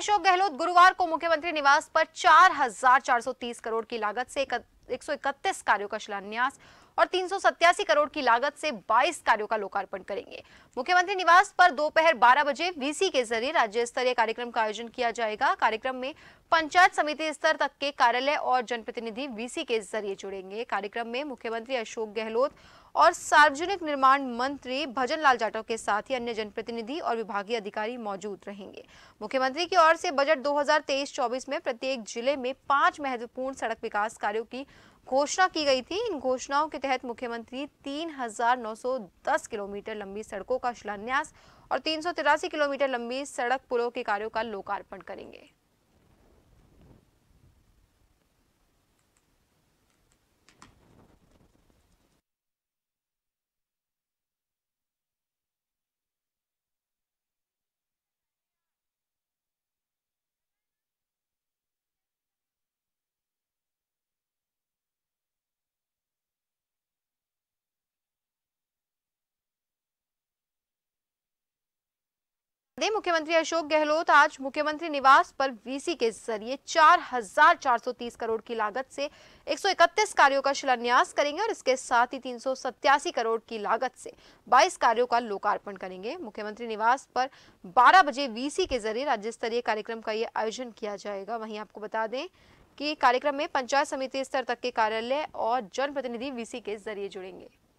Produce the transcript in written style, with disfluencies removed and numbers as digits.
अशोक गहलोत गुरुवार को मुख्यमंत्री निवास पर 4,430 करोड़ की लागत से 131 कार्यों का शिलान्यास और 387 करोड़ की लागत से 22 कार्यों का लोकार्पण करेंगे। मुख्यमंत्री निवास पर दोपहर 12 बजे वीसी के जरिए राज्य स्तरीय कार्यक्रम का आयोजन किया जाएगा। कार्यक्रम में पंचायत समिति स्तर तक के कार्यालय और जनप्रतिनिधि वीसी के जरिए जुड़ेंगे। कार्यक्रम में मुख्यमंत्री अशोक गहलोत और सार्वजनिक निर्माण मंत्री भजन लाल जाटव के साथ ही अन्य जनप्रतिनिधि और विभागीय अधिकारी मौजूद रहेंगे। मुख्यमंत्री की ओर से बजट 2023-24 में प्रत्येक जिले में 5 महत्वपूर्ण सड़क विकास कार्यों की घोषणा की गई थी। इन घोषणाओं के तहत मुख्यमंत्री 3,910 किलोमीटर लंबी सड़कों का शिलान्यास और 383 किलोमीटर लंबी सड़क पुलों के कार्यों का लोकार्पण करेंगे। मुख्यमंत्री अशोक गहलोत आज मुख्यमंत्री निवास पर वीसी के जरिए 4,430 करोड़ की लागत से 131 कार्यों का शिलान्यास करेंगे और इसके साथ ही 387 करोड़ की लागत से 22 कार्यों का लोकार्पण करेंगे। मुख्यमंत्री निवास पर 12 बजे वीसी के जरिए राज्य स्तरीय कार्यक्रम का ये आयोजन किया जाएगा। वहीं आपको बता दें कि कार्यक्रम में पंचायत समिति स्तर तक के कार्यालय और जनप्रतिनिधि वीसी के जरिए जुड़ेंगे।